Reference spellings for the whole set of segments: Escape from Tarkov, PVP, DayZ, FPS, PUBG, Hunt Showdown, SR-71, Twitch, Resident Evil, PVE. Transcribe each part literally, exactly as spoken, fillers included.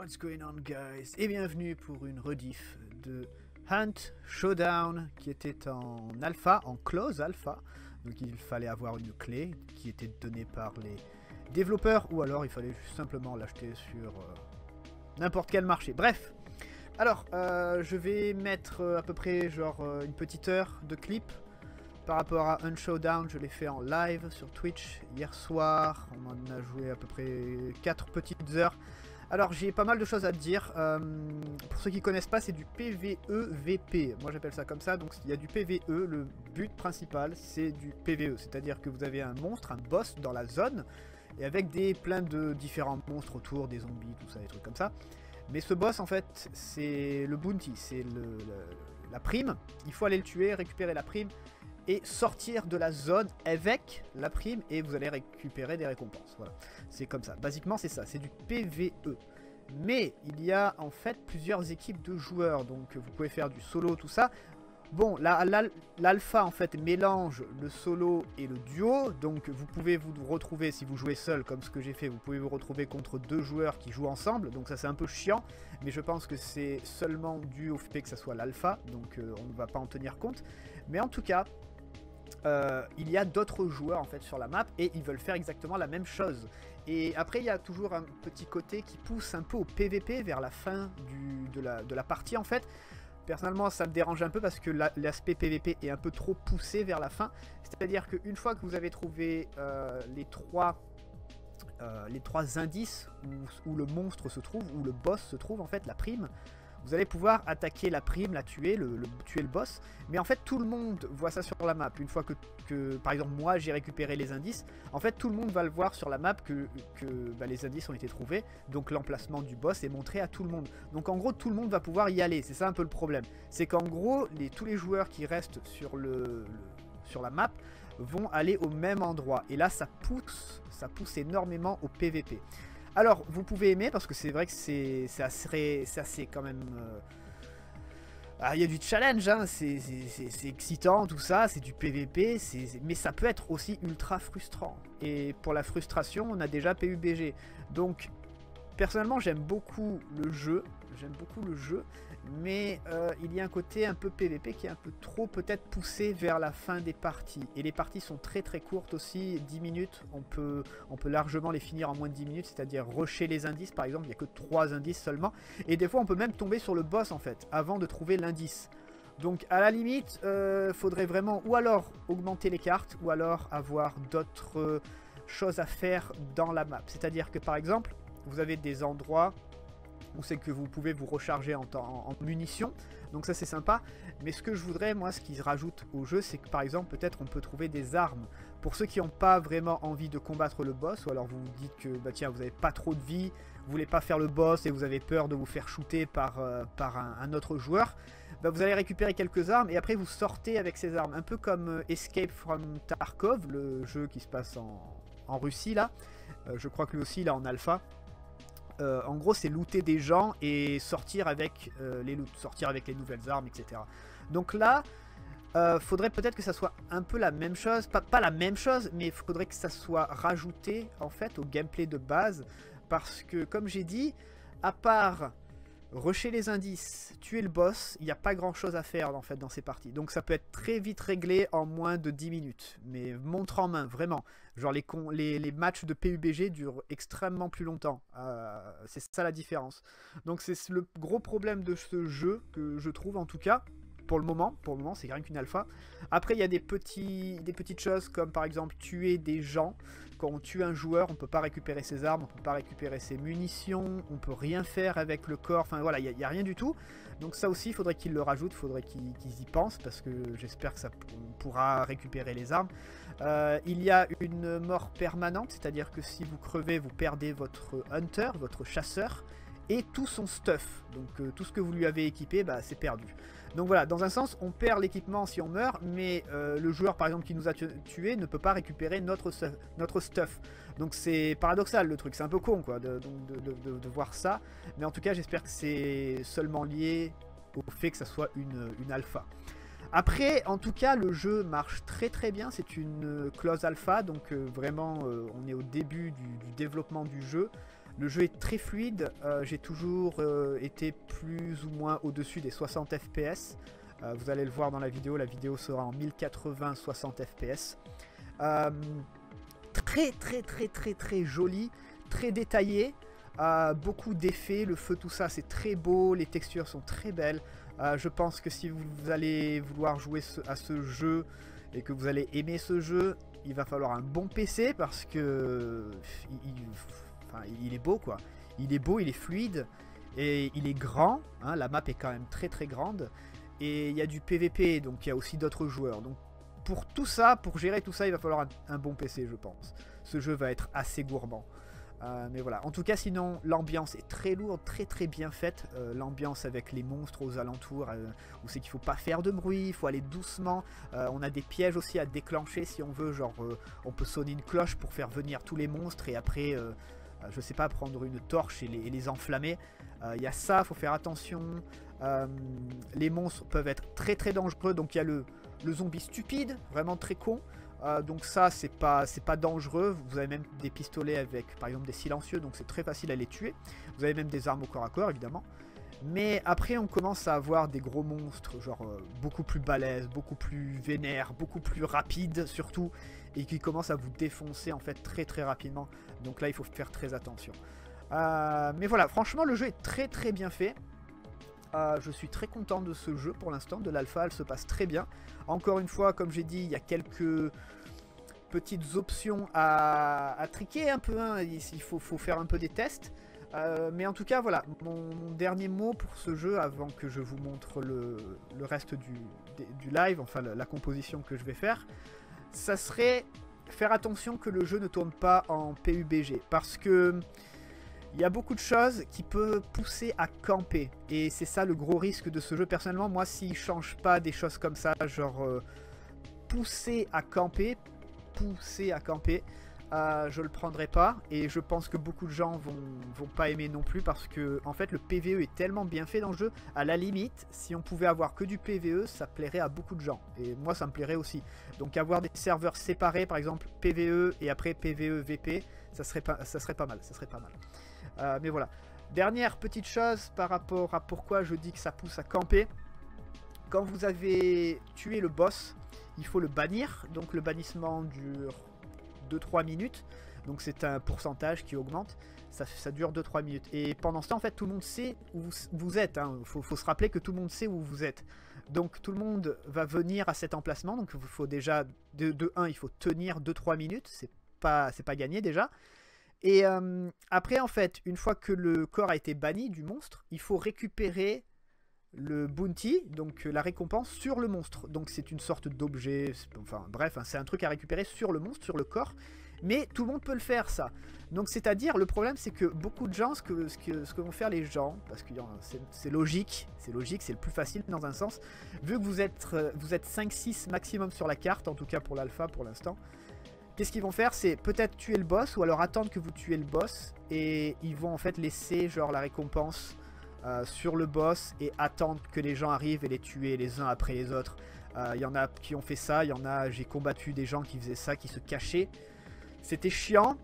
What's going on, guys? Et bienvenue pour une rediff de Hunt Showdown qui était en alpha, en close alpha. Donc il fallait avoir une clé qui était donnée par les développeurs ou alors il fallait simplement l'acheter sur euh, n'importe quel marché. Bref, alors euh, je vais mettre euh, à peu près genre euh, une petite heure de clip par rapport à Hunt Showdown. Je l'ai fait en live sur Twitch hier soir. On en a joué à peu près quatre petites heures. Alors j'ai pas mal de choses à te dire, euh, pour ceux qui connaissent pas, c'est du P V E V P, moi j'appelle ça comme ça. Donc il y a du P V E, le but principal c'est du P V E, c'est-à-dire que vous avez un monstre, un boss dans la zone, et avec des plein de différents monstres autour, des zombies, tout ça, des trucs comme ça. Mais ce boss en fait c'est le bounty, c'est le, le, la prime, il faut aller le tuer, récupérer la prime, et sortir de la zone avec la prime et vous allez récupérer des récompenses. Voilà, c'est comme ça. Basiquement, c'est ça, c'est du P V E. Mais il y a en fait plusieurs équipes de joueurs, donc vous pouvez faire du solo, tout ça. Bon, la, la, l'alpha en fait mélange le solo et le duo, donc vous pouvez vous retrouver, si vous jouez seul comme ce que j'ai fait, vous pouvez vous retrouver contre deux joueurs qui jouent ensemble, donc ça c'est un peu chiant, mais je pense que c'est seulement dû au fait que ça soit l'alpha, donc euh, on ne va pas en tenir compte. Mais en tout cas, Euh, il y a d'autres joueurs en fait sur la map et ils veulent faire exactement la même chose. Et après il y a toujours un petit côté qui pousse un peu au P V P vers la fin du, de, la, de la partie en fait. Personnellement ça me dérange un peu parce que l'aspect la, P V P est un peu trop poussé vers la fin. C'est-à-dire qu'une fois que vous avez trouvé euh, les trois euh, les trois indices où, où le monstre se trouve, où le boss se trouve en fait, la prime, vous allez pouvoir attaquer la prime, la tuer, le, le, tuer le boss. Mais en fait, tout le monde voit ça sur la map. Une fois que, que par exemple, moi, j'ai récupéré les indices, en fait, tout le monde va le voir sur la map que, que bah, les indices ont été trouvés. Donc, l'emplacement du boss est montré à tout le monde. Donc, en gros, tout le monde va pouvoir y aller. C'est ça un peu le problème. C'est qu'en gros, les, tous les joueurs qui restent sur, le, le, sur la map vont aller au même endroit. Et là, ça pousse, ça pousse énormément au P V P. Alors, vous pouvez aimer, parce que c'est vrai que c'est assez, assez quand même... Euh... Ah, il y a du challenge, hein, c'est excitant, tout ça, c'est du P V P, mais ça peut être aussi ultra frustrant. Et pour la frustration, on a déjà P U B G. Donc, personnellement, j'aime beaucoup le jeu, j'aime beaucoup le jeu, mais euh, il y a un côté un peu P V P qui est un peu trop peut-être poussé vers la fin des parties. Et les parties sont très très courtes aussi, dix minutes, on peut, on peut largement les finir en moins de dix minutes, c'est-à-dire rusher les indices par exemple, il n'y a que trois indices seulement. Et des fois on peut même tomber sur le boss en fait, avant de trouver l'indice. Donc à la limite, euh, faudrait vraiment ou alors augmenter les cartes, ou alors avoir d'autres euh, choses à faire dans la map. C'est-à-dire que par exemple, vous avez des endroits où c'est que vous pouvez vous recharger en, en, en munitions, donc ça c'est sympa. Mais ce que je voudrais, moi, ce qu'ils rajoutent au jeu, c'est que par exemple, peut-être on peut trouver des armes. Pour ceux qui n'ont pas vraiment envie de combattre le boss, ou alors vous vous dites que bah tiens, vous n'avez pas trop de vie, vous voulez pas faire le boss et vous avez peur de vous faire shooter par, euh, par un, un autre joueur, bah vous allez récupérer quelques armes et après vous sortez avec ces armes. Un peu comme euh, Escape from Tarkov, le jeu qui se passe en, en Russie là, euh, je crois que lui aussi il est en alpha. Euh, en gros, c'est looter des gens et sortir avec, euh, les loot, sortir avec les nouvelles armes, et cetera. Donc là, euh, faudrait peut-être que ça soit un peu la même chose. Pas, pas la même chose, mais il faudrait que ça soit rajouté, en fait, au gameplay de base. Parce que, comme j'ai dit, à part rusher les indices, tuer le boss, il n'y a pas grand-chose à faire, en fait, dans ces parties. Donc ça peut être très vite réglé en moins de dix minutes. Mais montre en main, vraiment. Genre les, con les, les matchs de P U B G durent extrêmement plus longtemps. Euh, c'est ça la différence. Donc c'est le gros problème de ce jeu que je trouve en tout cas. Pour le moment, pour le moment c'est rien qu'une alpha. Après il y a des, petits, des petites choses comme par exemple tuer des gens. Quand on tue un joueur, on peut pas récupérer ses armes, on peut pas récupérer ses munitions, on peut rien faire avec le corps, enfin voilà, il n'y a, a rien du tout. Donc ça aussi, il faudrait qu'ils le rajoutent, il faudrait qu'ils qu'ils y pensent, parce que j'espère que ça on pourra récupérer les armes. Euh, il y a une mort permanente, c'est-à-dire que si vous crevez, vous perdez votre hunter, votre chasseur, et tout son stuff, donc euh, tout ce que vous lui avez équipé, bah, c'est perdu. Donc voilà, dans un sens, on perd l'équipement si on meurt, mais euh, le joueur par exemple qui nous a tué ne peut pas récupérer notre, notre stuff. Donc c'est paradoxal le truc, c'est un peu con quoi de, de, de, de, de voir ça, mais en tout cas j'espère que c'est seulement lié au fait que ça soit une, une alpha. Après, en tout cas, le jeu marche très très bien, c'est une close alpha, donc euh, vraiment euh, on est au début du, du développement du jeu. Le jeu est très fluide, euh, j'ai toujours euh, été plus ou moins au-dessus des soixante F P S. Euh, vous allez le voir dans la vidéo, la vidéo sera en mille quatre-vingts soixante F P S. Euh, très très très très très joli, très détaillé, euh, beaucoup d'effets, le feu, tout ça c'est très beau, les textures sont très belles. Euh, je pense que si vous, vous allez vouloir jouer ce, à ce jeu et que vous allez aimer ce jeu, il va falloir un bon P C parce que il, il, enfin, il est beau quoi. Il est beau, il est fluide et il est grand. Hein, la map est quand même très très grande et il y a du P V P donc il y a aussi d'autres joueurs. Donc pour tout ça, pour gérer tout ça, il va falloir un, un bon P C je pense. Ce jeu va être assez gourmand. Euh, mais voilà, en tout cas sinon l'ambiance est très lourde, très très bien faite, euh, l'ambiance avec les monstres aux alentours, euh, où c'est qu'il faut pas faire de bruit, il faut aller doucement, euh, on a des pièges aussi à déclencher si on veut, genre euh, on peut sonner une cloche pour faire venir tous les monstres et après, euh, je sais pas, prendre une torche et les, et les enflammer, il euh, y a ça, faut faire attention, euh, les monstres peuvent être très très dangereux, donc il y a le, le zombie stupide, vraiment très con. Euh, donc ça c'est pas c'est pas dangereux, vous avez même des pistolets avec par exemple des silencieux donc c'est très facile à les tuer, vous avez même des armes au corps à corps évidemment, mais après on commence à avoir des gros monstres genre euh, beaucoup plus balèzes, beaucoup plus vénères, beaucoup plus rapides surtout et qui commencent à vous défoncer en fait très très rapidement, donc là il faut faire très attention. Euh, mais voilà, franchement le jeu est très très bien fait. Euh, je suis très content de ce jeu pour l'instant, de l'alpha, elle se passe très bien. Encore une fois, comme j'ai dit, il y a quelques petites options à, à triquer un peu, hein. Il faut, faut faire un peu des tests. Euh, mais en tout cas, voilà, mon, mon dernier mot pour ce jeu, avant que je vous montre le, le reste du, du live, enfin la, la composition que je vais faire, ça serait faire attention que le jeu ne tourne pas en P U B G, parce que... il y a beaucoup de choses qui peuvent pousser à camper. Et c'est ça le gros risque de ce jeu. Personnellement, moi, s'il ne change pas des choses comme ça, genre euh, pousser à camper, pousser à camper, euh, je ne le prendrai pas. Et je pense que beaucoup de gens ne vont, vont pas aimer non plus parce que, en fait, le P V E est tellement bien fait dans le jeu. À la limite, si on pouvait avoir que du P V E, ça plairait à beaucoup de gens. Et moi, ça me plairait aussi. Donc, avoir des serveurs séparés, par exemple, P V E et après P V E V P, ça serait pas, ça serait pas mal, ça serait pas mal. Euh, mais voilà, dernière petite chose par rapport à pourquoi je dis que ça pousse à camper. Quand vous avez tué le boss, il faut le bannir. Donc le bannissement dure deux à trois minutes. Donc c'est un pourcentage qui augmente. Ça, ça dure deux à trois minutes. Et pendant ce temps, en fait, tout le monde sait où vous êtes. Il hein. faut, faut se rappeler que tout le monde sait où vous êtes. Donc tout le monde va venir à cet emplacement. Donc il faut déjà, de un, il faut tenir deux à trois minutes. C'est pas, c'est pas gagné déjà. Et euh, après en fait, une fois que le corps a été banni du monstre, il faut récupérer le bounty, donc la récompense sur le monstre. Donc c'est une sorte d'objet, enfin bref, hein, c'est un truc à récupérer sur le monstre, sur le corps. Mais tout le monde peut le faire ça. Donc c'est-à-dire, le problème c'est que beaucoup de gens, ce que, ce que, ce que vont faire les gens, parce que c'est logique, c'est logique, c'est le plus facile dans un sens, vu que vous êtes, vous êtes cinq six maximum sur la carte, en tout cas pour l'alpha pour l'instant. Qu'est-ce qu'ils vont faire? C'est peut-être tuer le boss ou alors attendre que vous tuez le boss et ils vont en fait laisser genre la récompense euh, sur le boss et attendre que les gens arrivent et les tuer les uns après les autres. Il euh, y en a qui ont fait ça, il y en a, j'ai combattu des gens qui faisaient ça, qui se cachaient. C'était chiant,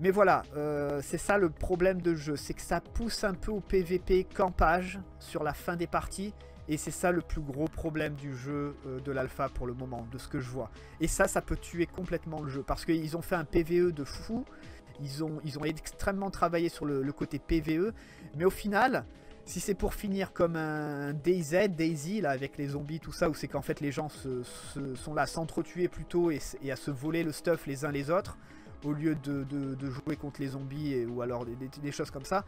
mais voilà, euh, c'est ça le problème de jeu, c'est que ça pousse un peu au P V P campage sur la fin des parties. Et c'est ça le plus gros problème du jeu euh, de l'alpha pour le moment, de ce que je vois. Et ça, ça peut tuer complètement le jeu. Parce qu'ils ont fait un P V E de fou. Ils ont, ils ont extrêmement travaillé sur le, le côté P V E. Mais au final, si c'est pour finir comme un DayZ, DayZ, là, avec les zombies, tout ça, où c'est qu'en fait les gens se, se, sont là à s'entretuer plutôt et, et à se voler le stuff les uns les autres, au lieu de, de, de jouer contre les zombies et, ou alors des, des, des choses comme ça.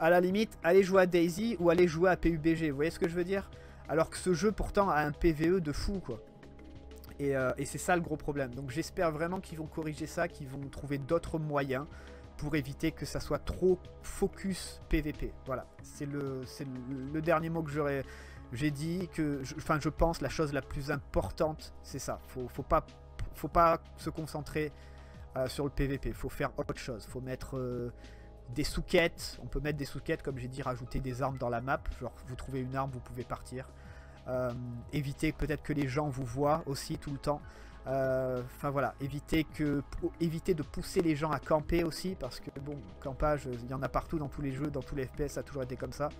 À la limite, allez jouer à DayZ ou allez jouer à P U B G, vous voyez ce que je veux dire? Alors que ce jeu pourtant a un P V E de fou quoi. Et, euh, et c'est ça le gros problème. Donc j'espère vraiment qu'ils vont corriger ça, qu'ils vont trouver d'autres moyens pour éviter que ça soit trop focus P V P. Voilà, c'est le, c'est le, le dernier mot que j'aurais... J'ai dit que, enfin je pense, la chose la plus importante, c'est ça. Faut, faut pas, faut pas se concentrer euh, sur le P V P, faut faire autre chose, faut mettre... Euh, des sous-quêtes, on peut mettre des sous-quêtes, comme j'ai dit, rajouter des armes dans la map, genre vous trouvez une arme, vous pouvez partir. Euh, éviter peut-être que les gens vous voient aussi tout le temps. Enfin euh, voilà, éviter, que, éviter de pousser les gens à camper aussi, parce que bon, campage, il y en a partout dans tous les jeux, dans tous les F P S, ça a toujours été comme ça.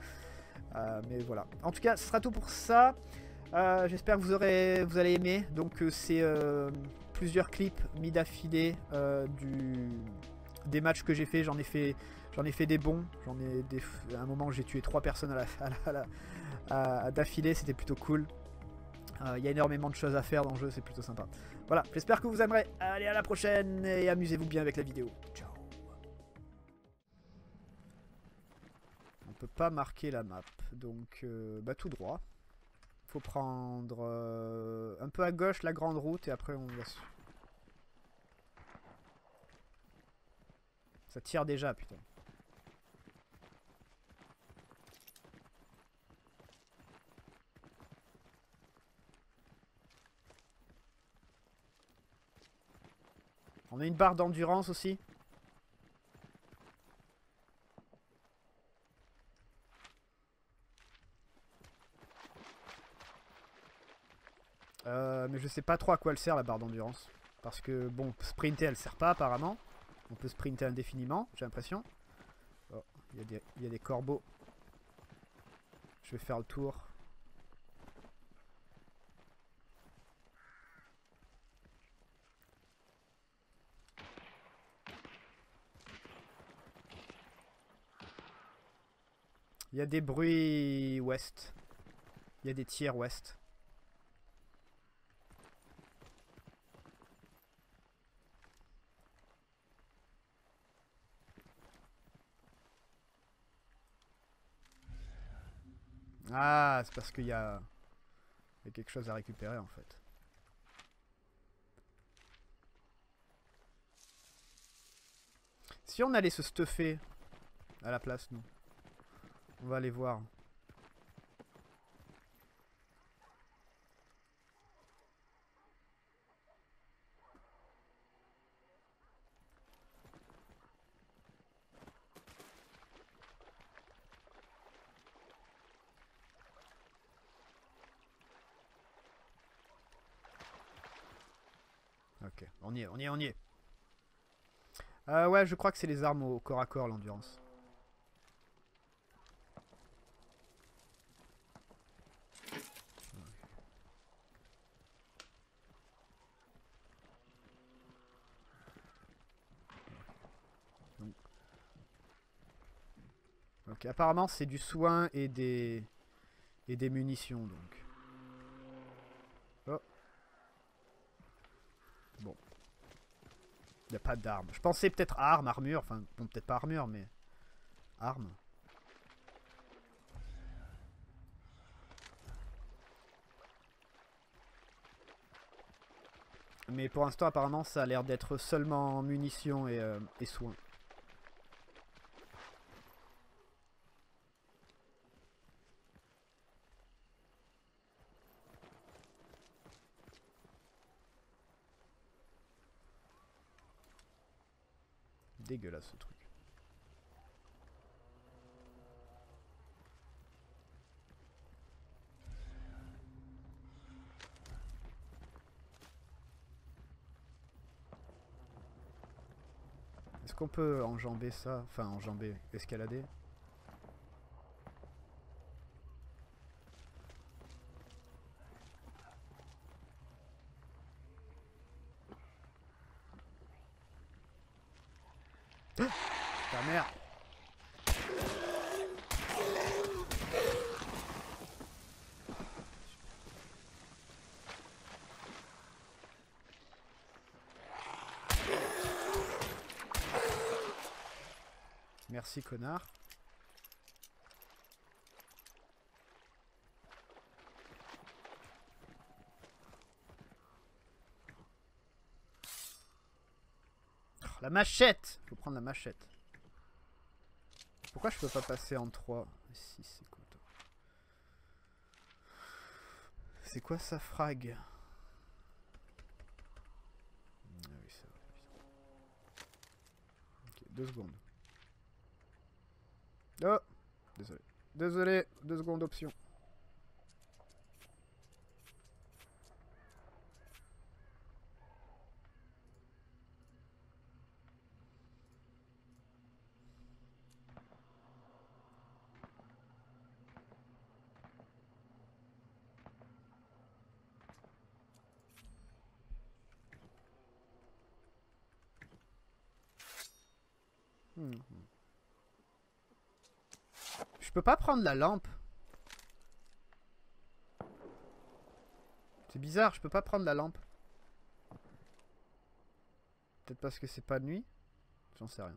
Euh, mais voilà. En tout cas, ce sera tout pour ça. Euh, J'espère que vous, aurez, vous allez aimer. Donc euh, c'est euh, plusieurs clips mis d'affilée euh, du... des matchs que j'ai fait. J'en ai fait, j'en ai fait des bons. J'en ai des... À un moment, j'ai tué trois personnes à la, à la, à, à, d'affilée. C'était plutôt cool. Il y a énormément de choses à faire dans le jeu. C'est plutôt sympa. Voilà. J'espère que vous aimerez. Allez, à la prochaine et amusez-vous bien avec la vidéo. Ciao. On peut pas marquer la map. Donc, euh, bah, tout droit. Faut prendre euh, un peu à gauche la grande route et après on va sur... Ça tire déjà, putain. On a une barre d'endurance aussi. Euh, mais je sais pas trop à quoi elle sert la barre d'endurance. Parce que bon, sprinter elle sert pas apparemment. On peut sprinter indéfiniment, j'ai l'impression. Oh, il y, y a des corbeaux. Je vais faire le tour. Il y a des bruits ouest. Il y a des tirs ouest. Ah, c'est parce qu'il y a... y a quelque chose à récupérer en fait. Si on allait se stuffer à la place, nous. On va aller voir. Ok, on y est, on y est, on y est. Euh, ouais, je crois que c'est les armes au corps à corps, l'endurance. Donc. Ok, apparemment c'est du soin et des et des munitions donc. Bon. Il n'y a pas d'armes. Je pensais peut-être à armes, armure. Enfin, bon, peut-être pas armure, mais... Armes. Mais pour l'instant, apparemment, ça a l'air d'être seulement munitions et, euh, et soins. Dégueulasse ce truc. Est-ce qu'on peut enjamber ça? Enfin enjamber, escalader? Merci connard. Oh, la machette. Faut prendre la machette. Pourquoi je peux pas passer en trois? Ici c'est quoi toi? C'est quoi ça frag? Ah oui ça va. Ok, deux secondes. Oh, désolé. Désolé, deux secondes option. Hmm. Je peux pas prendre la lampe. C'est bizarre, je peux pas prendre la lampe. Peut-être parce que c'est pas de nuit. J'en sais rien.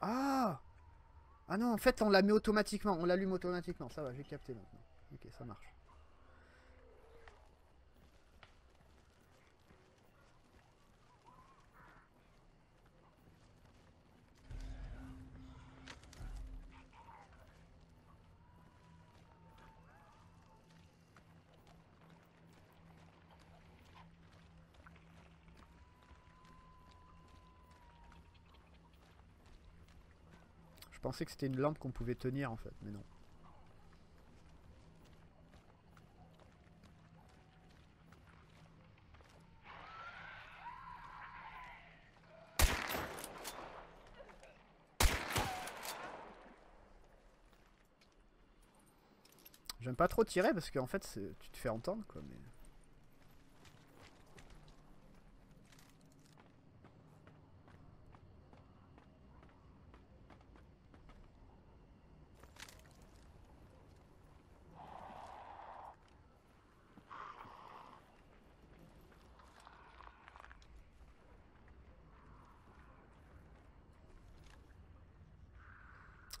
Ah! Ah non, en fait on la met automatiquement, on l'allume automatiquement, ça va, j'ai capté maintenant. Ok, ça marche. Je pensais que c'était une lampe qu'on pouvait tenir en fait, mais non. J'aime pas trop tirer parce qu'en fait tu te fais entendre quoi, mais...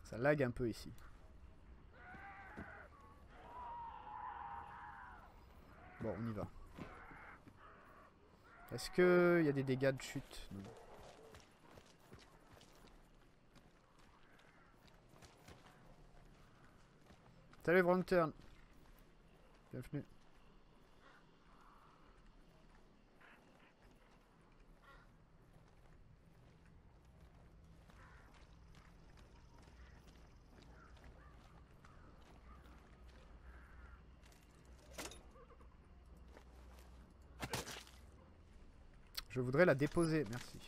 Ça lag un peu ici. Bon, on y va. Est-ce qu'il y a des dégâts de chute? Non. Salut Wrong Turn. Bienvenue. Je voudrais la déposer, merci.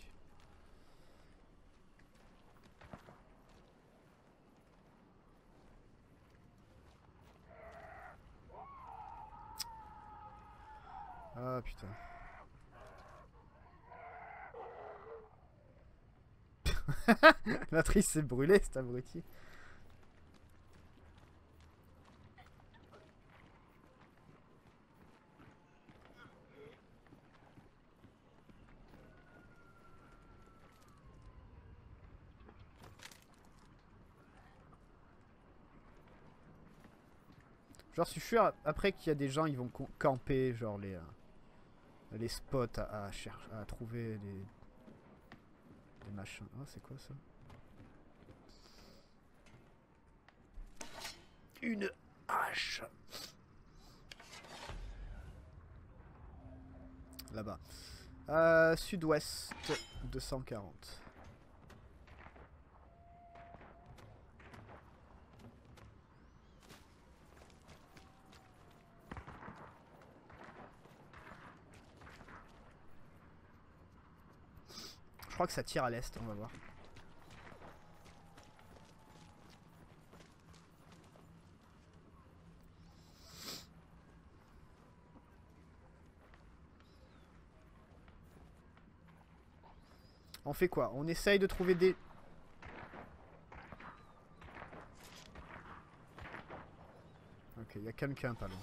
Ah putain. La triche s'est brûlée, cet abruti. Genre, je suis sûr après qu'il y a des gens, ils vont camper, genre les, euh, les spots à, à, chercher, à trouver, les, les machins. Ah, oh, c'est quoi ça? Une hache! Là-bas. Euh, Sud-ouest deux cent quarante. Je crois que ça tire à l'est, on va voir. On fait quoi? On essaye de trouver des... Ok, il y a quelqu'un pas loin.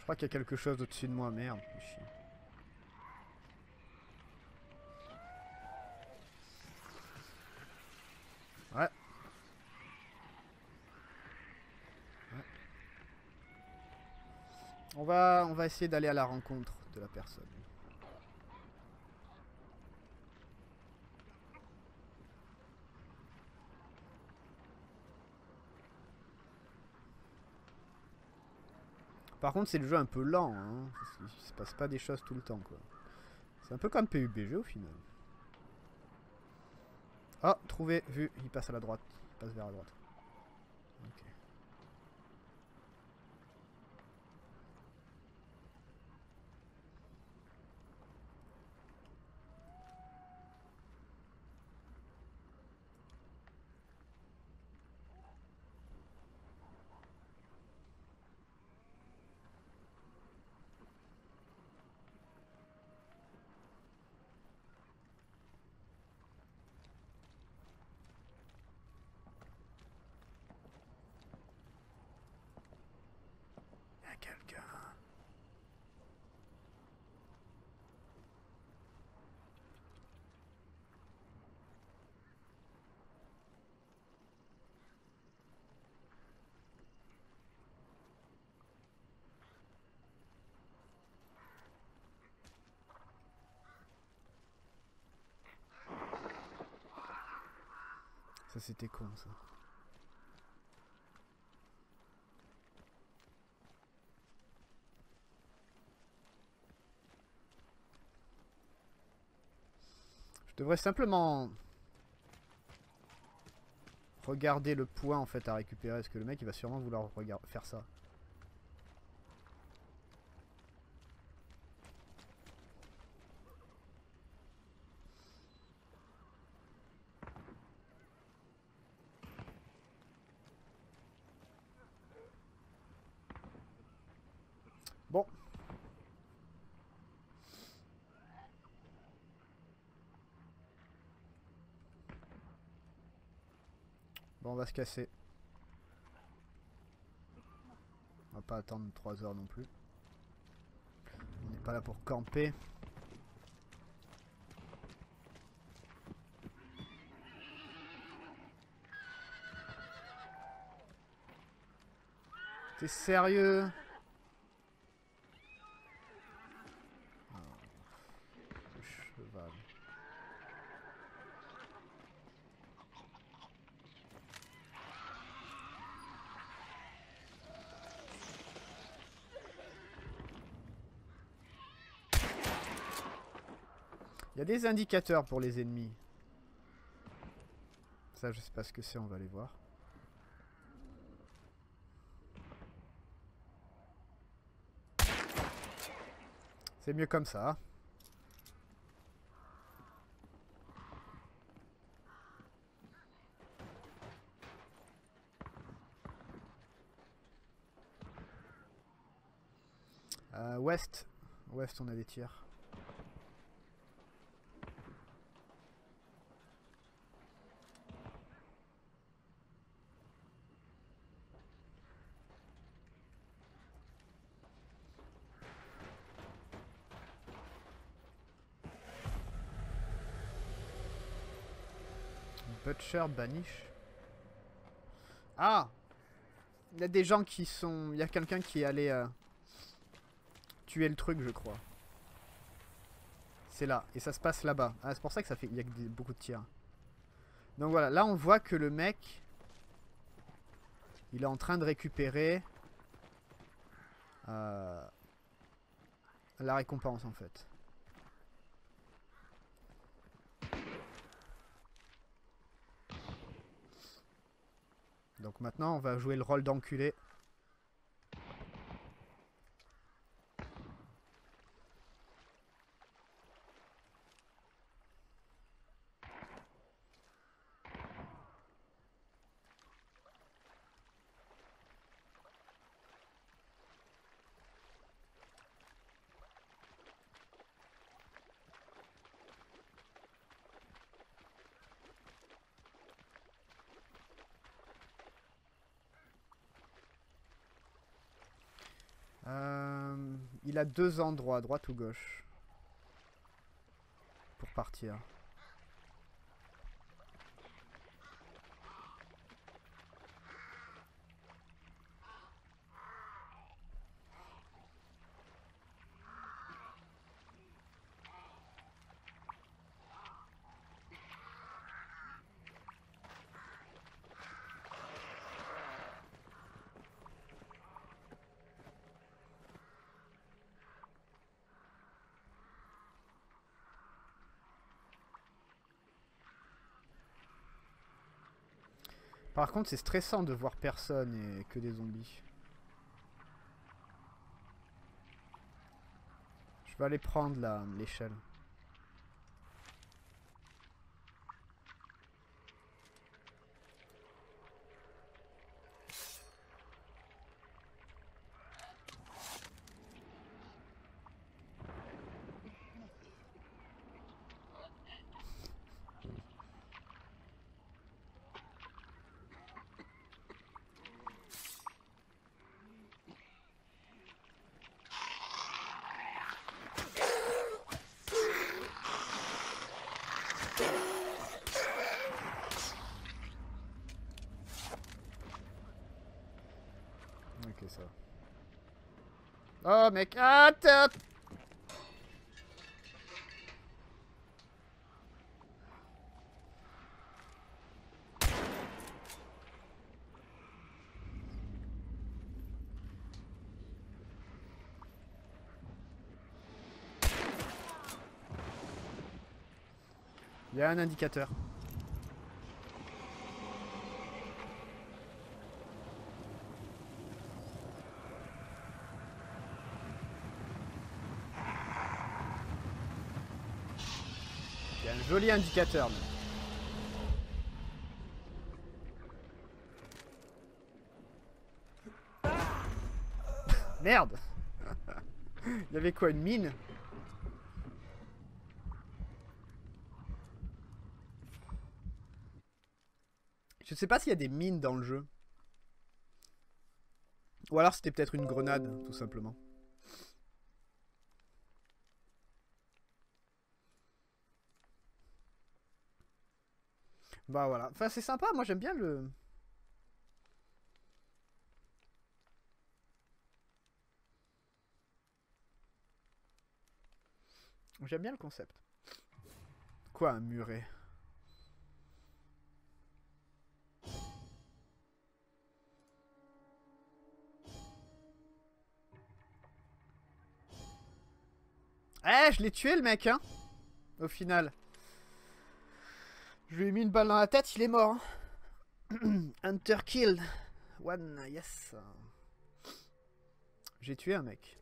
Je crois qu'il y a quelque chose au-dessus de moi, merde. Ouais. Ouais. On va, on va essayer d'aller à la rencontre de la personne. Par contre, c'est le jeu un peu lent, hein. Il se passe pas des choses tout le temps, quoi. C'est un peu comme P U B G au final. Ah, oh, trouvé, vu, il passe à la droite, il passe vers la droite. Ok. quelqu'un. Ça c'était con ça. Je devrais simplement regarder le point en fait à récupérer, parce que le mec il va sûrement vouloir faire ça. Bon. Bon, on va se casser. On va pas attendre trois heures non plus. On n'est pas là pour camper. T'es sérieux ? Il y a des indicateurs pour les ennemis. Ça, je sais pas ce que c'est, on va aller voir. C'est mieux comme ça. Euh, ouest. Ouest, on a des tirs. Butcher, banish. Ah, il y a des gens qui sont... Il y a quelqu'un qui est allé euh, tuer le truc, je crois. C'est là. Et ça se passe là-bas. Ah, c'est pour ça que ça fait... Il y a beaucoup de tirs. Donc voilà. Là, on voit que le mec... Il est en train de récupérer... Euh, la récompense, en fait. Donc maintenant on va jouer le rôle d'enculé. Euh, il a deux endroits, droite ou gauche, pour partir. Par contre, c'est stressant de voir personne et que des zombies. Je vais aller prendre la l'échelle. Ok, ça va. Oh mec, ah top. Il y a un indicateur. Il y a un joli indicateur. Mais... Merde. Il y avait quoi, une mine? Je sais pas s'il y a des mines dans le jeu. Ou alors c'était peut-être une grenade, tout simplement. Bah voilà. Enfin, c'est sympa, moi j'aime bien le... J'aime bien le concept. Quoi, un muret ? Eh, je l'ai tué le mec, hein. Au final. Je lui ai mis une balle dans la tête, il est mort. Hein. Hunter kill. One, yes. J'ai tué un mec.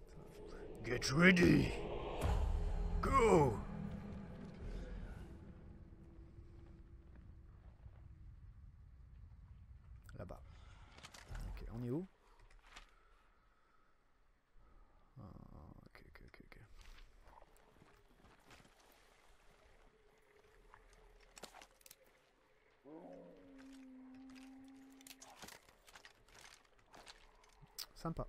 Get ready. Go. Là-bas. Ok, on est où? Sympa.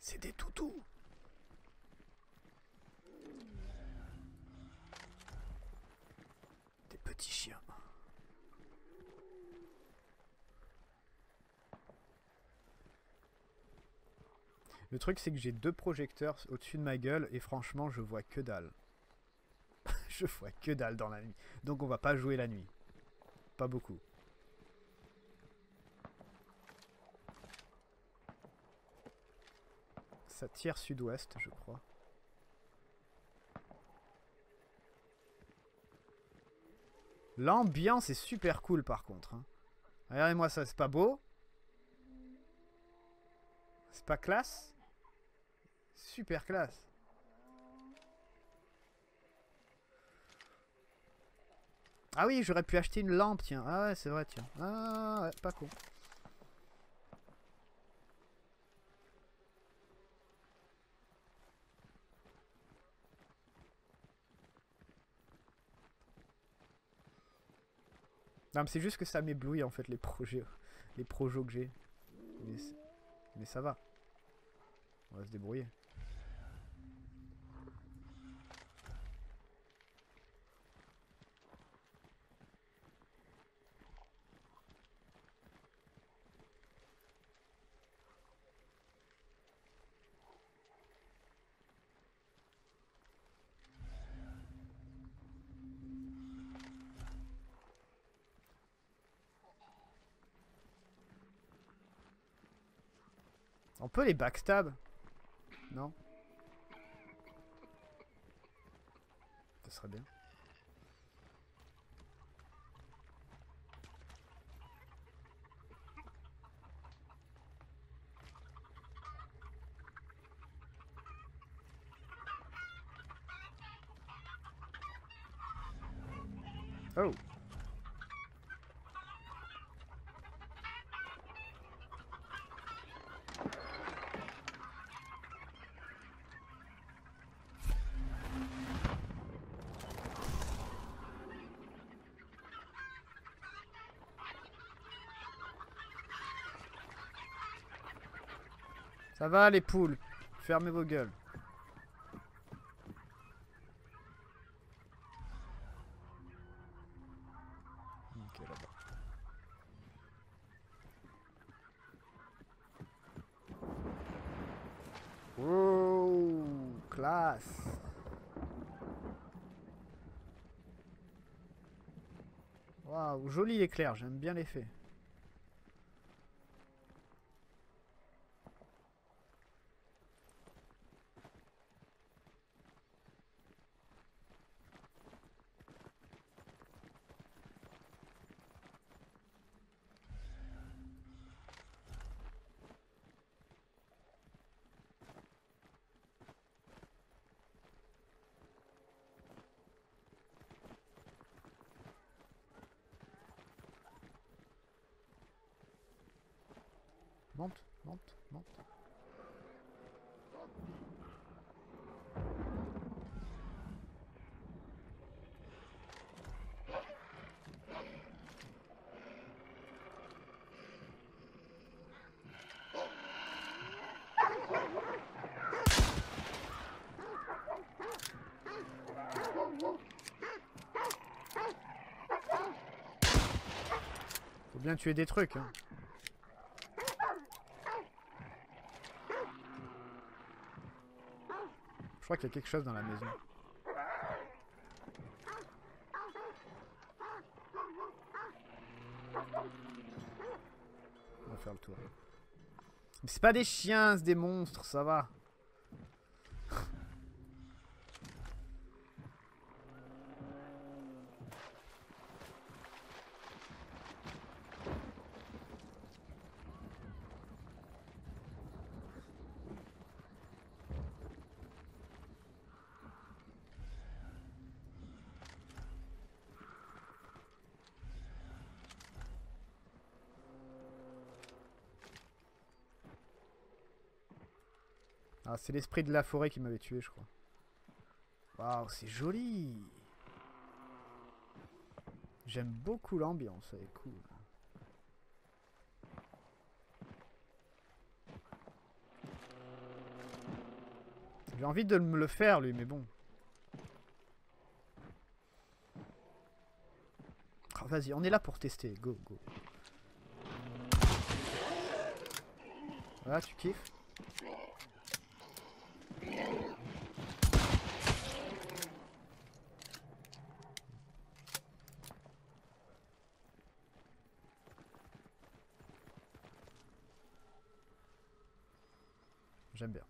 C'est des toutous. Petit chien. Le truc c'est que j'ai deux projecteurs au-dessus de ma gueule et franchement je vois que dalle. Je vois que dalle dans la nuit. Donc on va pas jouer la nuit. Pas beaucoup. Ça tire sud-ouest je crois. L'ambiance est super cool par contre. Hein. Regardez-moi ça, c'est pas beau? C'est pas classe? Super classe. Ah oui, j'aurais pu acheter une lampe, tiens. Ah ouais, c'est vrai, tiens. Ah ouais, pas con. Non mais c'est juste que ça m'éblouit en fait les projets, les projets que j'ai, mais, mais ça va, on va se débrouiller. On peut les backstab? Non? Ça serait bien. Oh! Ça va les poules, fermez vos gueules. Oh, classe. Waouh, joli éclair, j'aime bien l'effet. Monte, monte, monte. Faut bien tuer des trucs, hein. Je crois qu'il y a quelque chose dans la maison. On va faire le tour. Mais c'est pas des chiens, c'est des monstres, ça va. Ah, c'est l'esprit de la forêt qui m'avait tué, je crois. Waouh, c'est joli. J'aime beaucoup l'ambiance, elle est cool. J'ai envie de me le faire, lui, mais bon. Oh, vas-y, on est là pour tester, go, go. Voilà, tu kiffes. J'aime bien.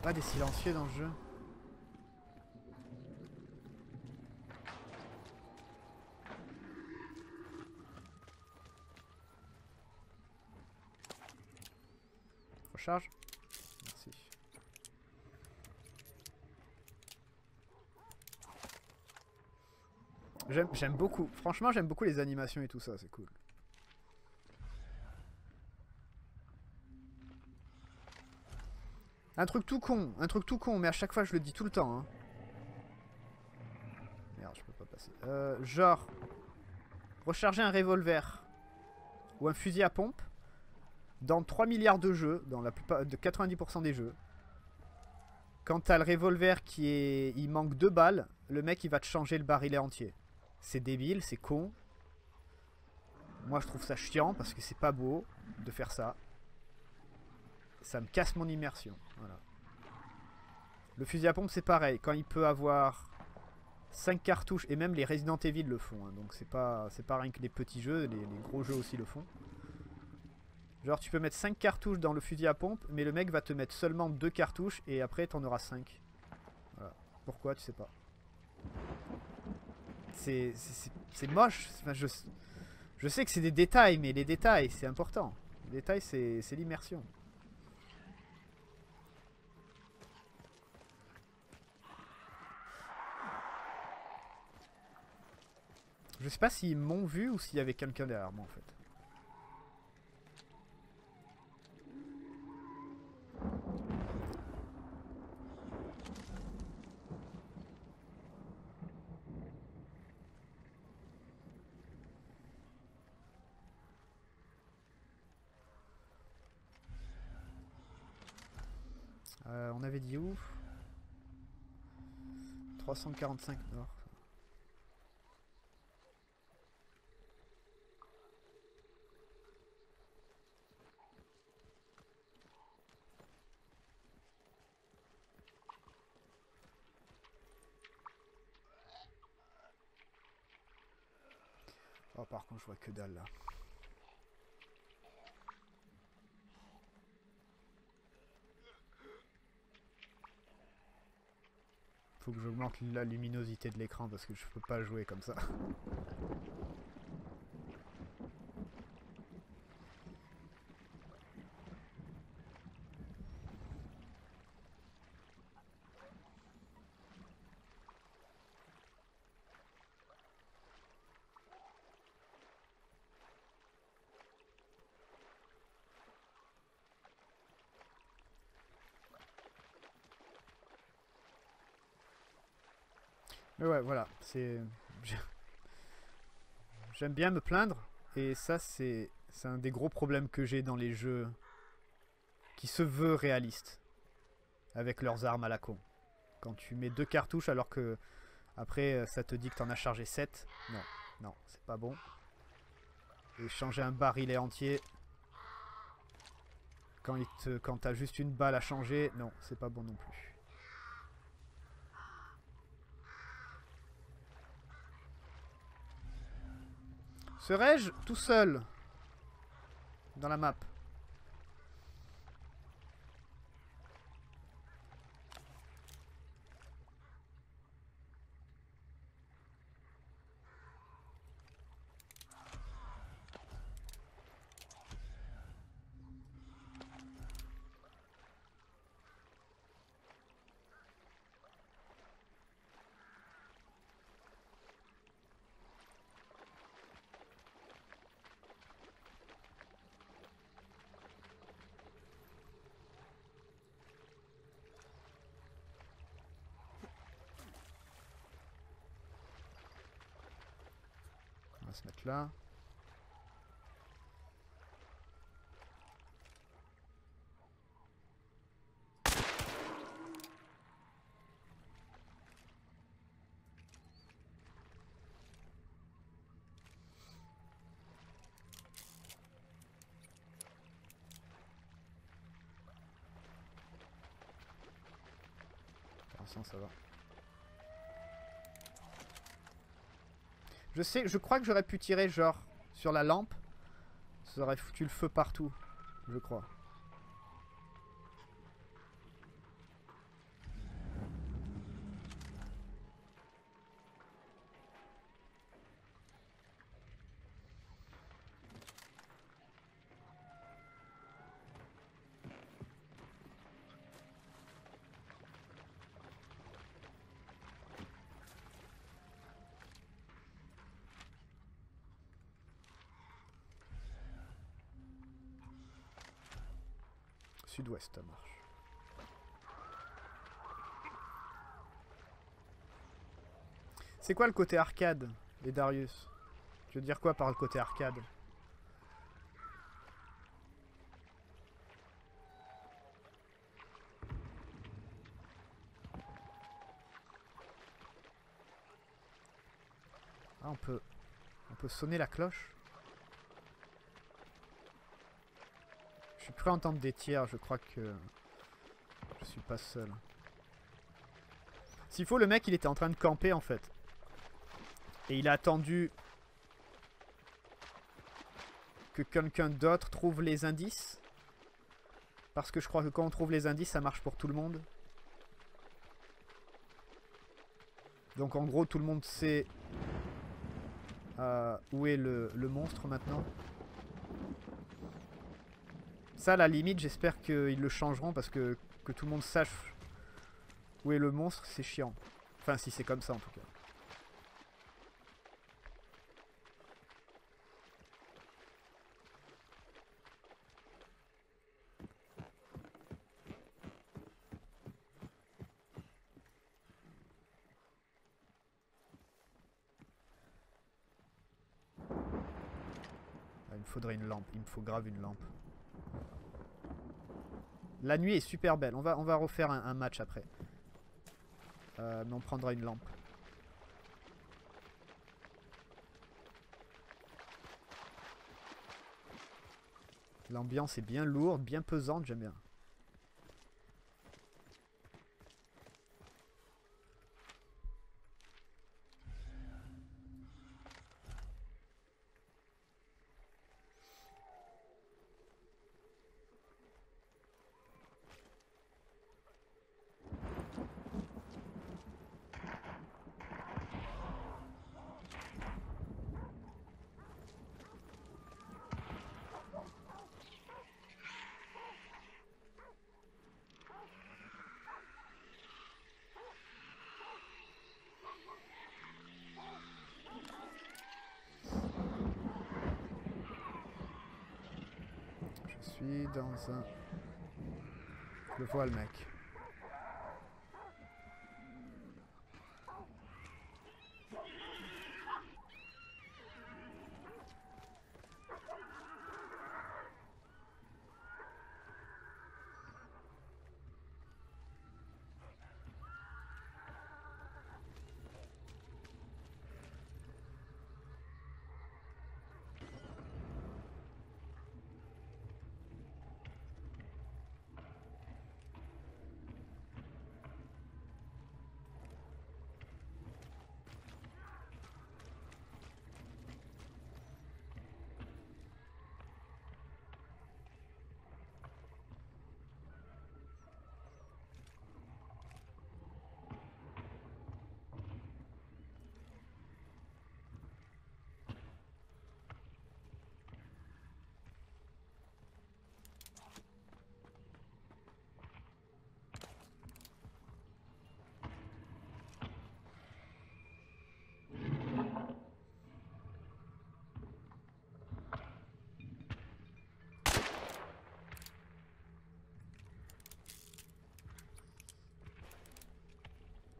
Pas des silencieux dans le jeu. Recharge. Merci. J'aime beaucoup. Franchement, j'aime beaucoup les animations et tout ça, c'est cool. Un truc tout con, un truc tout con, mais à chaque fois je le dis tout le temps. Hein. Merde, je peux pas passer. Euh, genre, recharger un revolver ou un fusil à pompe dans trois milliards de jeux, dans la plupart de quatre-vingt-dix pour cent des jeux. Quand t'as le revolver qui est, il manque deux balles, le mec il va te changer le barillet entier. C'est débile, c'est con. Moi je trouve ça chiant parce que c'est pas beau de faire ça. Ça me casse mon immersion, voilà. Le fusil à pompe c'est pareil, quand il peut avoir cinq cartouches, et même les Resident Evil le font, hein, donc c'est pas, c'est pas rien que les petits jeux, les, les gros jeux aussi le font. Genre tu peux mettre cinq cartouches dans le fusil à pompe, mais le mec va te mettre seulement deux cartouches et après t'en auras cinq. Voilà. Pourquoi tu sais pas. C'est moche, enfin, je, je sais que c'est des détails, mais les détails c'est important. Les détails c'est l'immersion. Je sais pas s'ils m'ont vu ou s'il y avait quelqu'un derrière moi en fait. Euh, on avait dit où? trois cent quarante-cinq nord. Oh, par contre, je vois que dalle là. Faut que j'augmente la luminosité de l'écran parce que je peux pas jouer comme ça. Mais ouais, voilà, c'est... J'aime bien me plaindre, et ça c'est un des gros problèmes que j'ai dans les jeux qui se veulent réalistes, avec leurs armes à la con. Quand tu mets deux cartouches alors que après ça te dit que t'en as chargé sept, non, non, c'est pas bon. Et changer un barillet entier, quand, il te, quand t'as juste une balle à changer, non, c'est pas bon non plus. Serais-je tout seul dans la map? On va se mettre là. Pour l'instant, ça va. Je sais, je crois que j'aurais pu tirer genre sur la lampe, ça aurait foutu le feu partout, je crois. Sud-ouest, ça marche. C'est quoi le côté arcade, les Darius? Tu veux dire quoi par le côté arcade? Ah, on peut, on peut sonner la cloche. Je suis prêt à entendre des tirs, je crois que je suis pas seul. S'il faut, le mec il était en train de camper en fait. Et il a attendu que quelqu'un d'autre trouve les indices. Parce que je crois que quand on trouve les indices, ça marche pour tout le monde. Donc en gros, tout le monde sait euh, où est le, le monstre maintenant. Ça, à la limite, j'espère qu'ils le changeront parce que que tout le monde sache où est le monstre, c'est chiant. Enfin, si c'est comme ça en tout cas. Faudrait une lampe, il me faut grave une lampe. La nuit est super belle, on va, on va refaire un, un match après. Euh, mais on prendra une lampe. L'ambiance est bien lourde, bien pesante, j'aime bien. Dans un... Je vois le mec.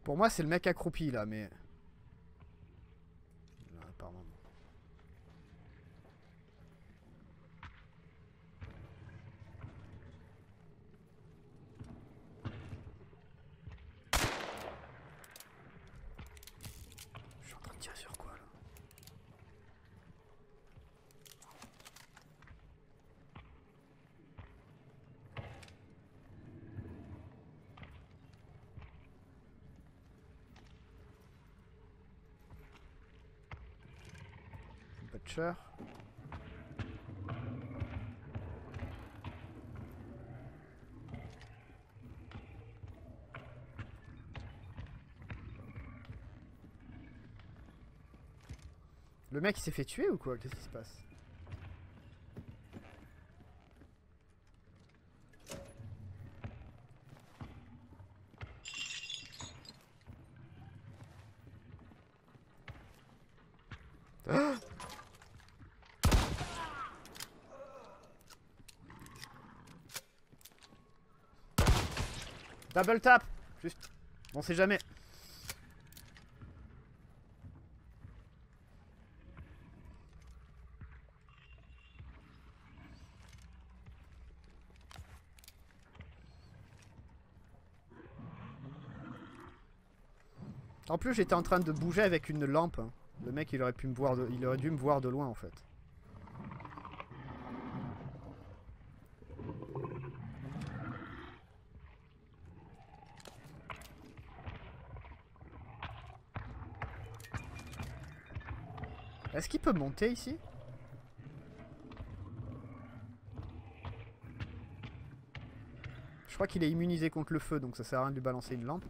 Pour moi, c'est le mec accroupi là, mais. Non, pardon. Je suis en train de tirer sur quoi là? Sure. Le mec il s'est fait tuer ou quoi? Qu'est-ce qui se passe? Double tap, juste, on sait jamais. En plus, j'étais en train de bouger avec une lampe. Le mec, il aurait pu me voir, de... il aurait dû me voir de loin en fait. Est-ce qu'il peut monter ici? Je crois qu'il est immunisé contre le feu, donc ça sert à rien de lui balancer une lampe.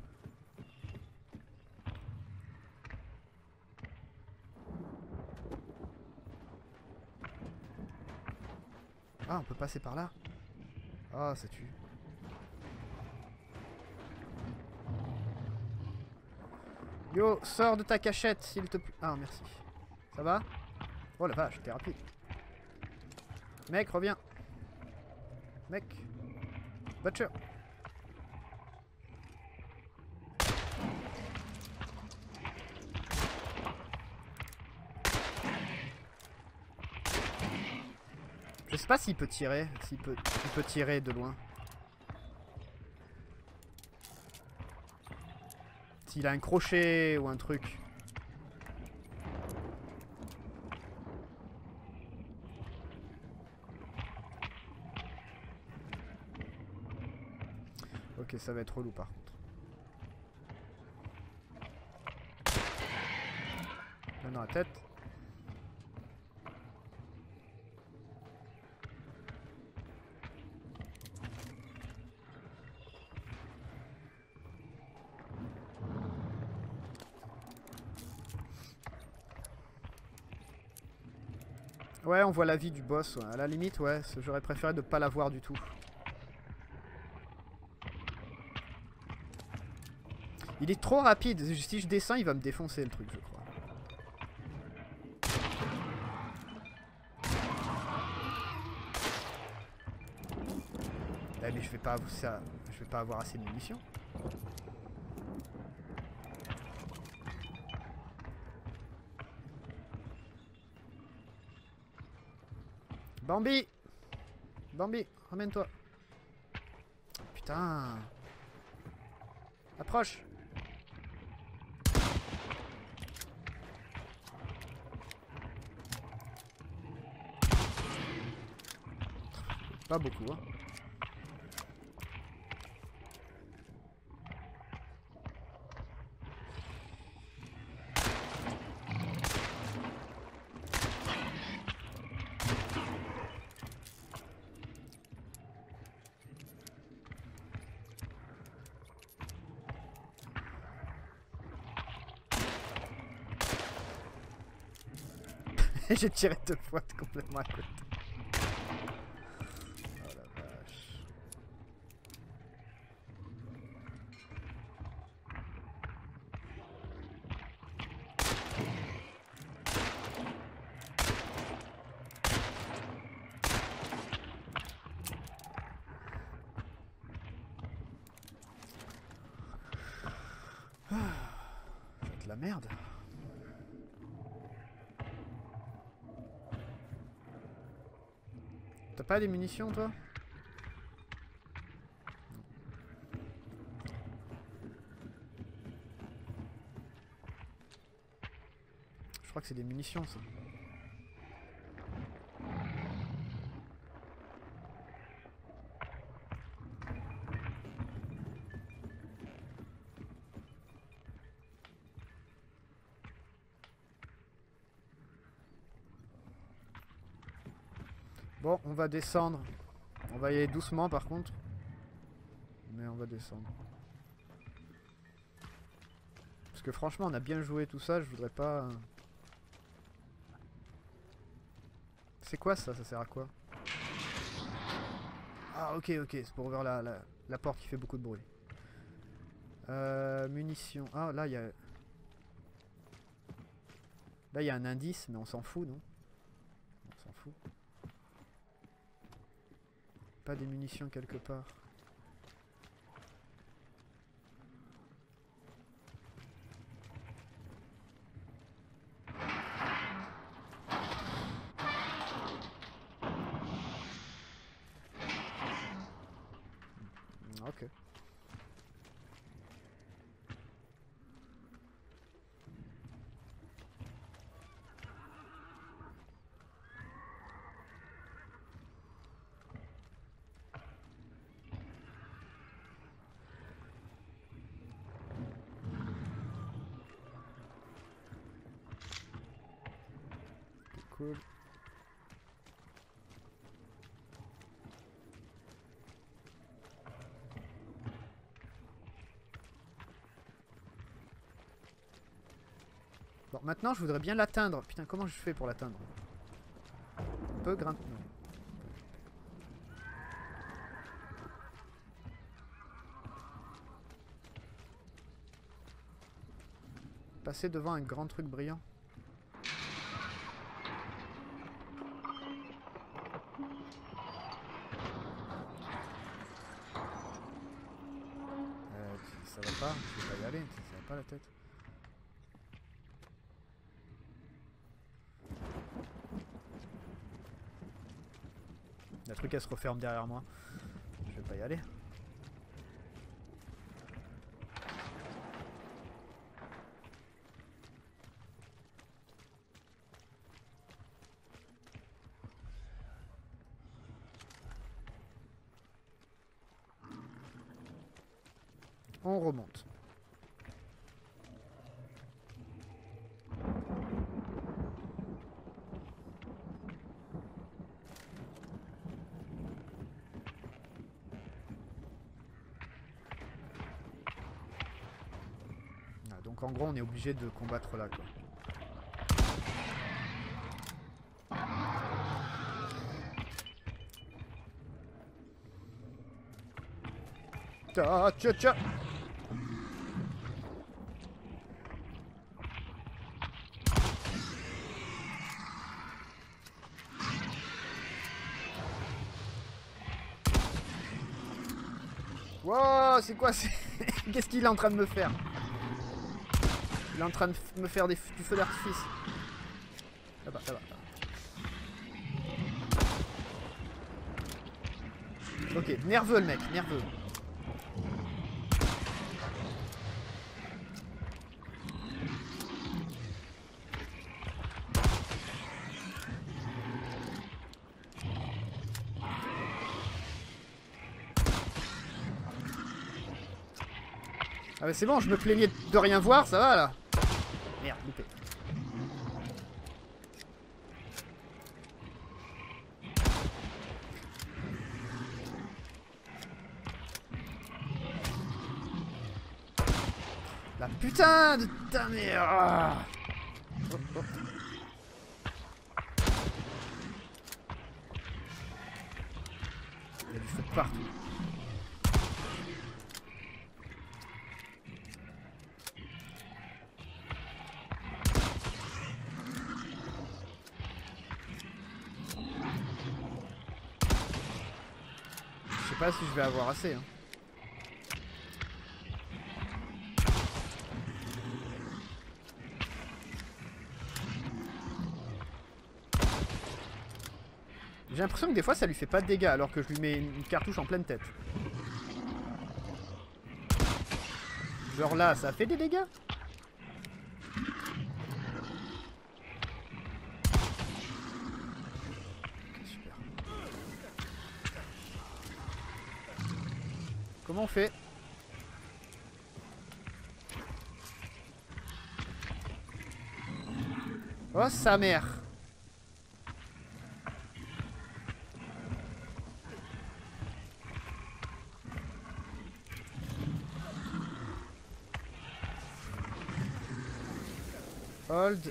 Ah, on peut passer par là. Ah, ça tue. Yo, sors de ta cachette, s'il te plaît. Ah, merci. Ça va? Oh la vache, t'es rapide. Mec, reviens. Mec. Butcher. Je sais pas s'il peut tirer, s'il peut, il peut tirer de loin. S'il a un crochet ou un truc. Ok, ça va être relou par contre. Là dans la tête. Ouais, on voit la vie du boss, ouais. À la limite, ouais, j'aurais préféré de pas la voir du tout. Il est trop rapide, si je descends, il va me défoncer le truc, je crois. Eh mais je vais pas avoir ça, je vais pas avoir assez de munitions. Bambi, Bambi, ramène-toi. Putain. Approche. Pas beaucoup, hein. J'ai tiré deux fois complètement à côté. Oh la vache. Ah, c'est de la merde. Pas des munitions, toi? Je crois que c'est des munitions, ça. Bon, on va descendre. On va y aller doucement par contre. Mais on va descendre. Parce que franchement, on a bien joué tout ça, je voudrais pas... C'est quoi ça? Ça sert à quoi? Ah ok, ok, c'est pour ouvrir la, la, la porte qui fait beaucoup de bruit. Euh, munitions... Ah là, il y a... Là, il y a un indice, mais on s'en fout, non? On s'en fout. Pas des munitions quelque part. Ok. cool. Bon, maintenant je voudrais bien l'atteindre. Putain, comment je fais pour l'atteindre? On peut grimper. Passer devant un grand truc brillant. Euh, ça va pas, je vais pas y aller, ça va pas la tête. La truc elle se referme derrière moi. Je vais pas y aller. On remonte. Ah, donc en gros on est obligé de combattre là quoi. Tcha tcha tcha. Wow, c'est quoi? Qu'est-ce qu'il est en train de me faire? Il est en train de me faire des... du feu d'artifice. Là-bas, là-bas. Ok, nerveux le mec, nerveux. Ah bah c'est bon, je me plaignais de rien voir, ça va là. Merde, loupé. La putain de ta mère. Oh, oh. Il y a du feu de partout. Je sais pas si je vais avoir assez. Hein. J'ai l'impression que des fois ça lui fait pas de dégâts alors que je lui mets une cartouche en pleine tête. Genre là, ça fait des dégâts? Comment on fait? Oh sa mère! Hold.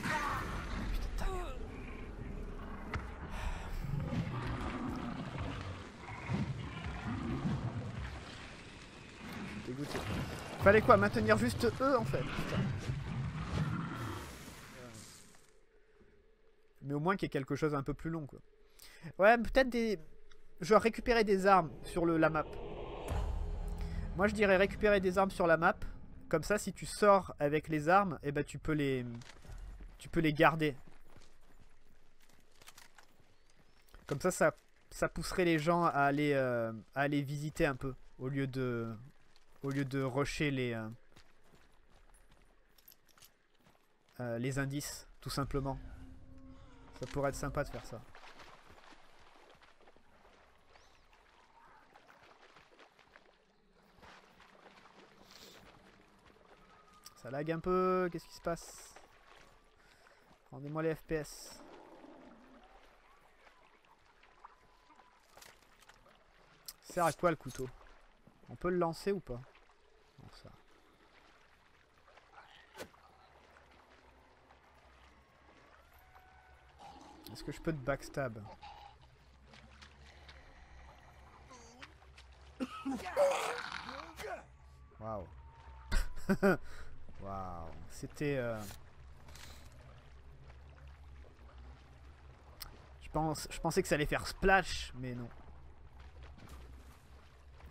Fallait quoi? Maintenir juste E en fait. Putain. Mais au moins qu'il y ait quelque chose un peu plus long quoi. Ouais, peut-être des... genre récupérer des armes sur le, la map. Moi je dirais récupérer des armes sur la map. Comme ça si tu sors avec les armes, eh ben, tu peux les... tu peux les garder. Comme ça ça, ça pousserait les gens à aller, euh, à aller visiter un peu. Au lieu de... Au lieu de rusher les, euh, euh, les indices, tout simplement. Ça pourrait être sympa de faire ça. Ça lag un peu, qu'est-ce qui se passe? Rendez-moi les F P S. Sert à quoi le couteau? On peut le lancer ou pas? Bon, ça. Est-ce que je peux te backstab? Waouh. Waouh. C'était... Euh... Je, pense... je pensais que ça allait faire splash, mais non.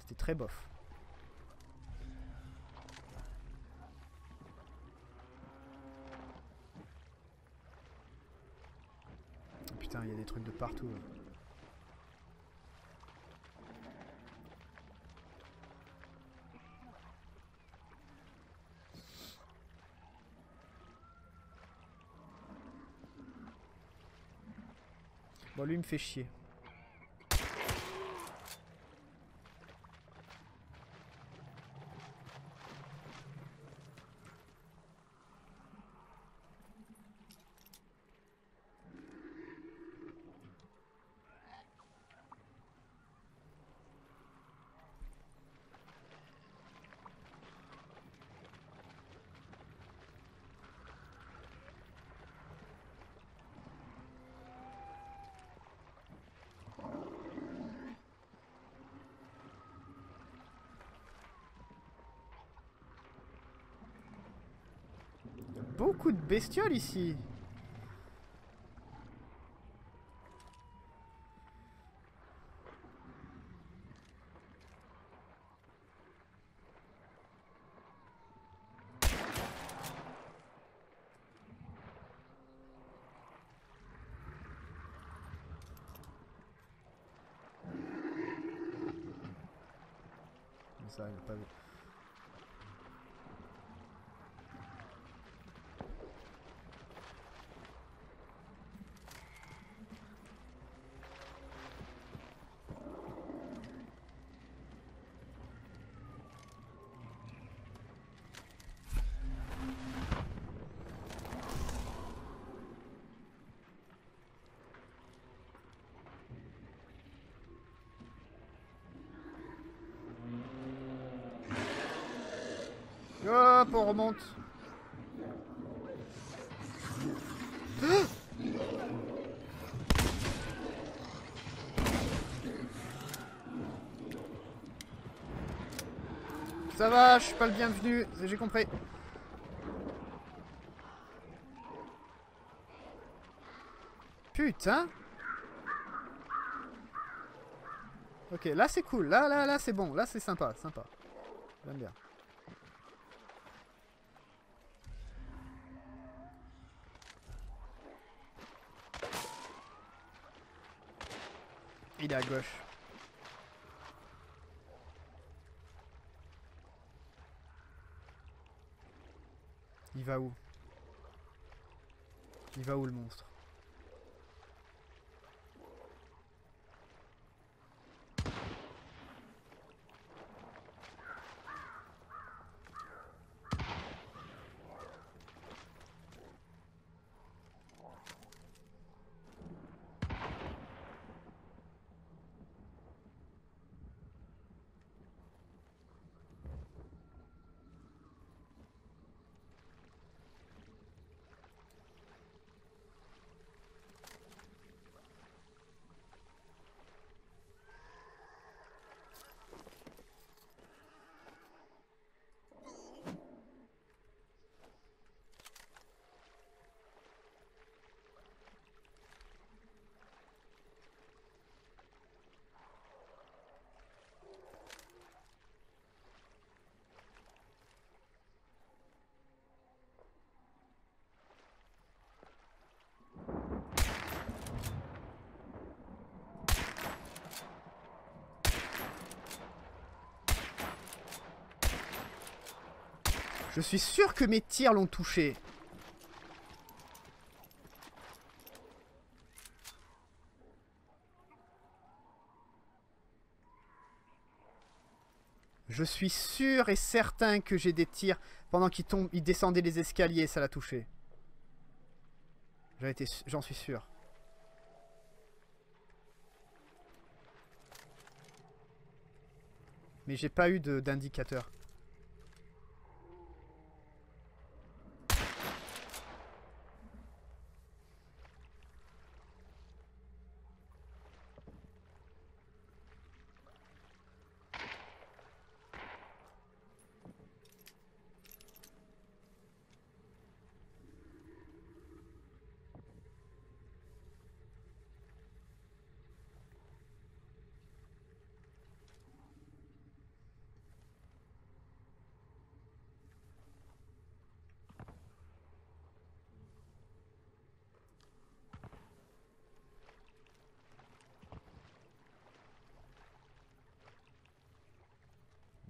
C'était très bof. Putain, il y a des trucs de partout. Là. Bon, lui, il me fait chier. Beaucoup de bestioles ici. Ça, il n'a pas vu. Hop, on remonte. Ah, ça va, je suis pas le bienvenu, j'ai compris. Putain. Ok, là c'est cool, là, là, là c'est bon, là c'est sympa, sympa. J'aime bien. Il est à gauche. Il va où? Il va où le monstre? Je suis sûr que mes tirs l'ont touché. Je suis sûr et certain que j'ai des tirs. Pendant qu'il tombe, il descendait les escaliers, ça l'a touché. J'en suis sûr. mais j'ai pas eu d'indicateur.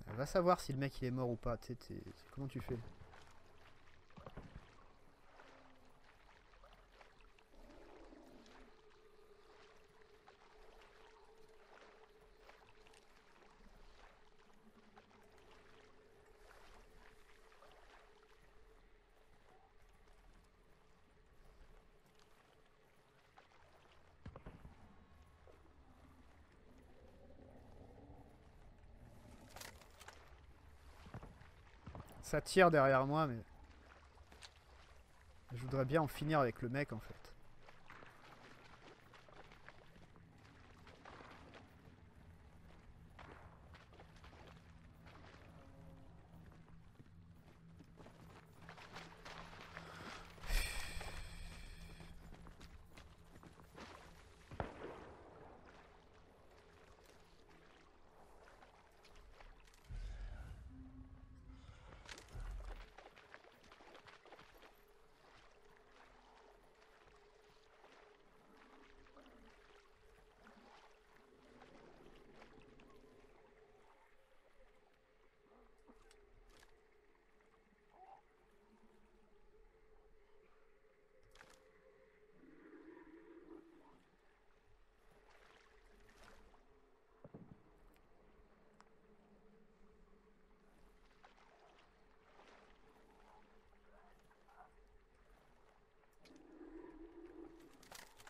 Va savoir si le mec il est mort ou pas, tu sais, comment tu fais? Ça tire derrière moi, mais je voudrais bien en finir avec le mec en fait.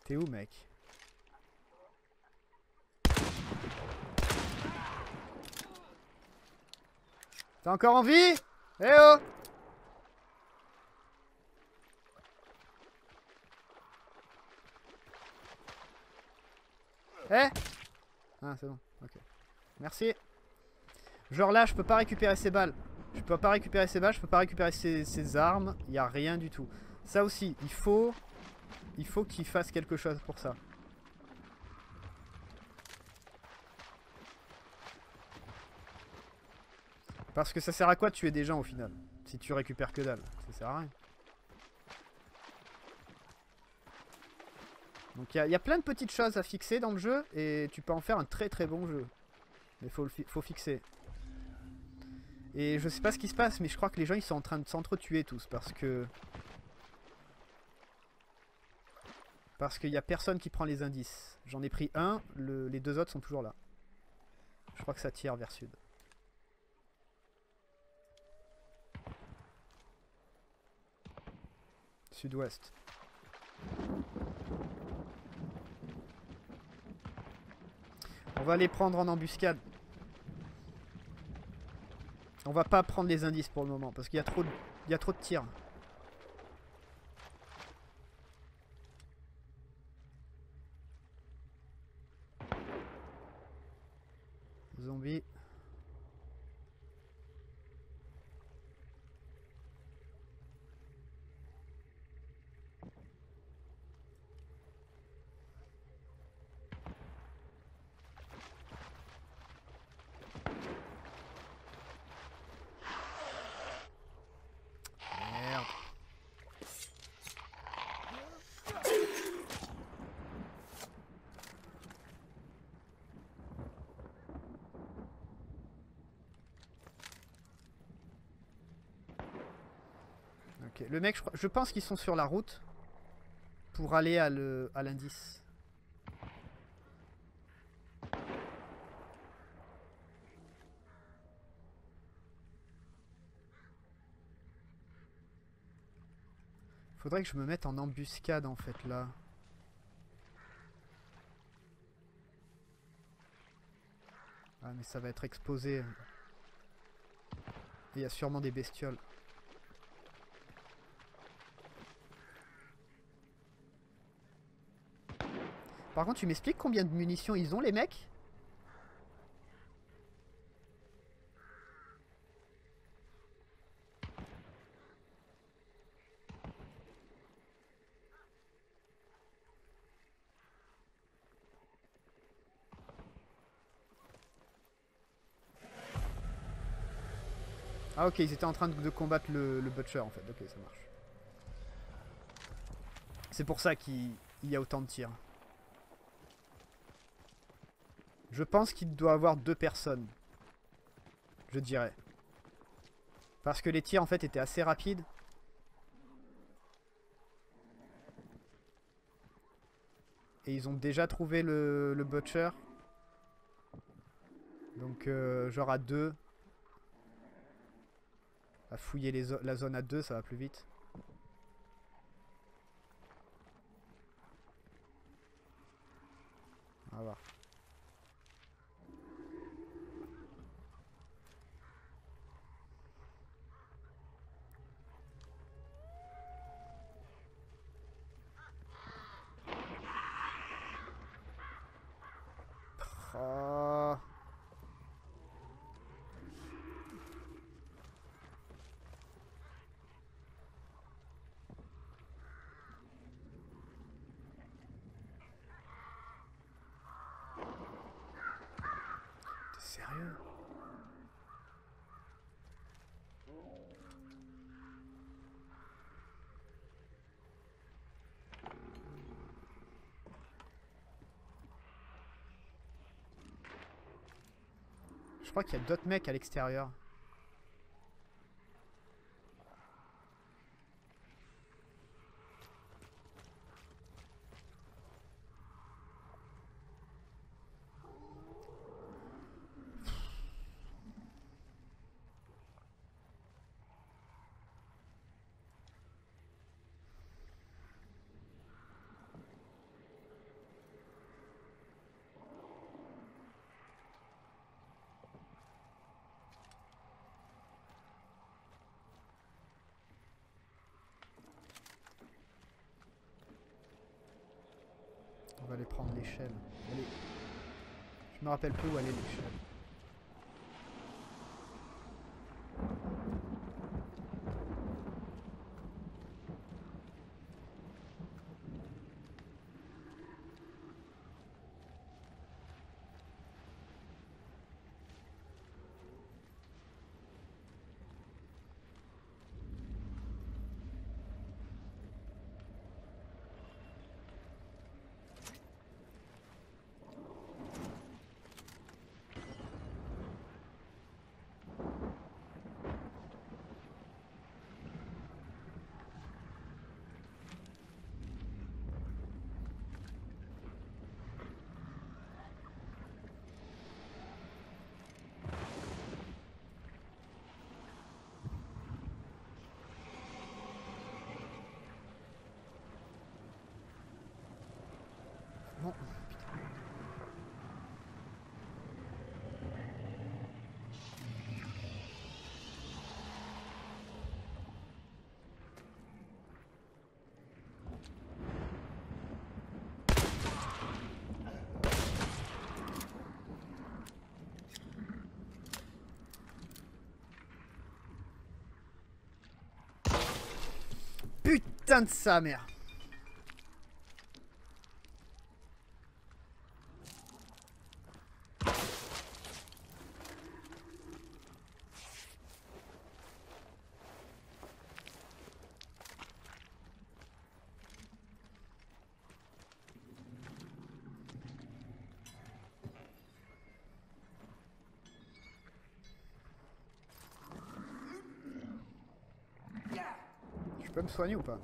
T'es où, mec? T'es encore en vie? Eh oh! Eh? Ah, c'est bon, ok. Merci. Genre là, je peux pas récupérer ses balles. Je peux pas récupérer ses balles, je peux pas récupérer ses, ses armes. Y a rien du tout. Ça aussi, il faut... Il faut qu'il fasse quelque chose pour ça. Parce que ça sert à quoi de tuer des gens au final? Si tu récupères que dalle, ça sert à rien. Donc il y, y a plein de petites choses à fixer dans le jeu et tu peux en faire un très très bon jeu. Mais faut, le fi- faut fixer. Et je sais pas ce qui se passe, mais je crois que les gens ils sont en train de s'entretuer tous parce que... Parce qu'il n'y a personne qui prend les indices. J'en ai pris un, le, les deux autres sont toujours là. Je crois que ça tire vers sud. Sud-ouest. On va les prendre en embuscade. On va pas prendre les indices pour le moment, parce qu'il y a trop de, il y a trop de tirs. Zombie. Merde. Okay. Le mec, je, je pense qu'ils sont sur la route pour aller à le, à l'indice. Faudrait que je me mette en embuscade en fait là. Ah mais ça va être exposé. Il y a sûrement des bestioles. Par contre, tu m'expliques combien de munitions ils ont, les mecs? Ah ok, ils étaient en train de combattre le, le Butcher en fait. Ok, ça marche. C'est pour ça qu'il y a autant de tirs. Je pense qu'il doit avoir deux personnes, je dirais. Parce que les tirs en fait étaient assez rapides. Et ils ont déjà trouvé le, le Butcher. Donc euh, genre à deux. À fouiller les zo- la zone à deux, ça va plus vite. On va voir. Je crois qu'il y a d'autres mecs à l'extérieur. On va aller prendre l'échelle. Allez. Je me rappelle plus où aller l'échelle. Putain de sa mère. Tu peux me soigner ou pas?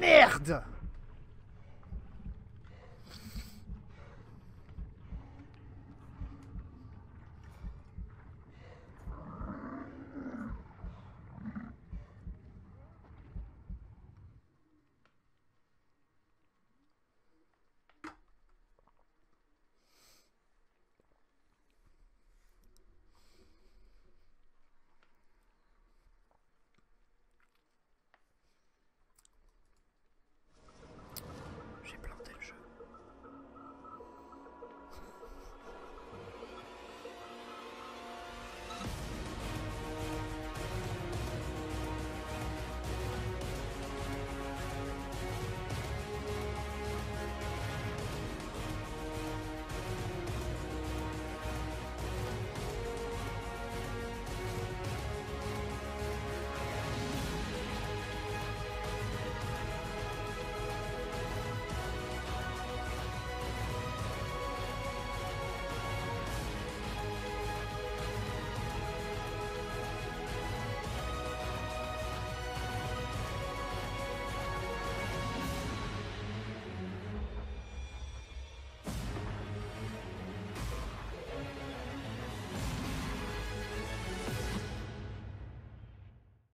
Merde!